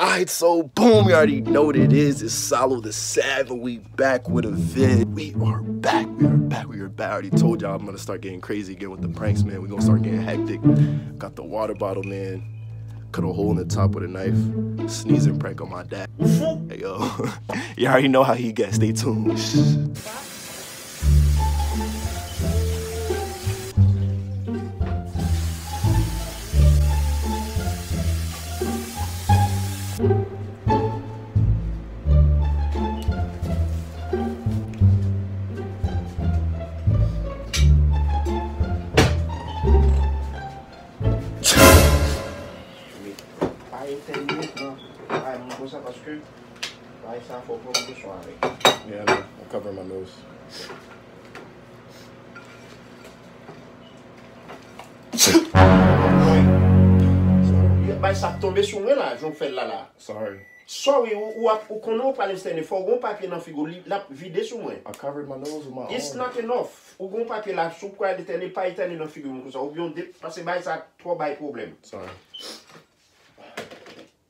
Alright, so boom, you already know what it is. It's Salo the Savage. We back with a vid. We are back. I already told y'all I'm gonna start getting crazy again with the pranks, man. We're gonna start getting hectic. Got the water bottle, man. Cut a hole in the top with a knife. Sneezing prank on my dad. Hey, yo. You already know how he gets. Stay tuned. Yeah, I'm covering my nose. Sorry. Sorry, I covered my nose with my own. It's not enough. Sorry. Don't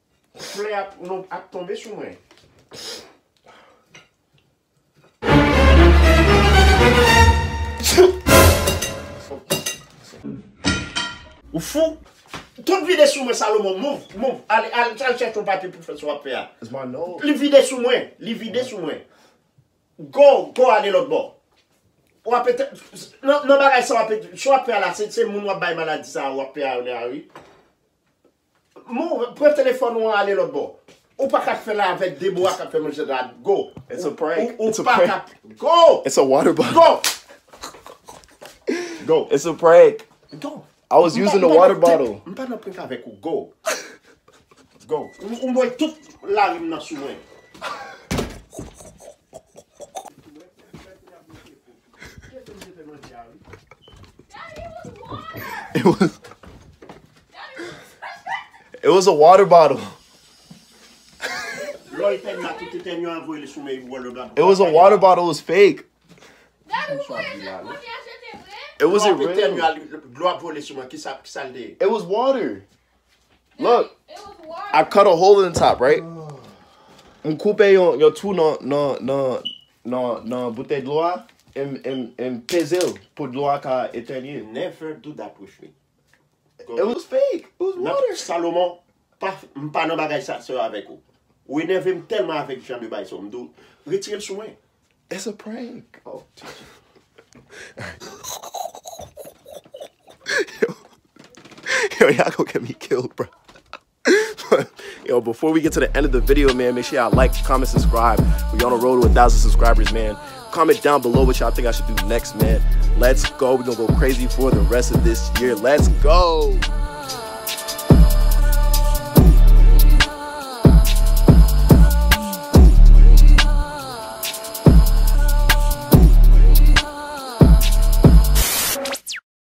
vide sous moi, Salomon. Move. Allez, cherche ton papier pour faire swap. It's my nose. Les vider sous moi. Go, allez l'autre bord. Ou après, non, bagay ça, swap là, c'est moun wap bay maladie ça, wap là, oui. Move, prends téléphone ou allez l'autre bord. Ou pas qu'à faire là avec des bois qu'à faire manger là. Go. It's a prank. It's a prank. Go. It's a water bottle. Go. It's a prank. Go. I was using the water bottle. I'm not going to go. Go. I'm going to go. It was a water bottle. It was a water bottle. It was fake. It wasn't real. It was water. Look, I cut a hole in the top, right? Never do that with me. It was fake. It was water. Salomon, pas non bagay ça avec vous. We never tellement avec Jean de Baïso. Retire le soin. It's a prank. Oh. Yo, y'all gonna get me killed, bro. Yo, before we get to the end of the video, man, make sure y'all like, comment, subscribe. We on the road to 1,000 subscribers, man. Comment down below what y'all think I should do next, man. Let's go. We're gonna go crazy for the rest of this year. Let's go.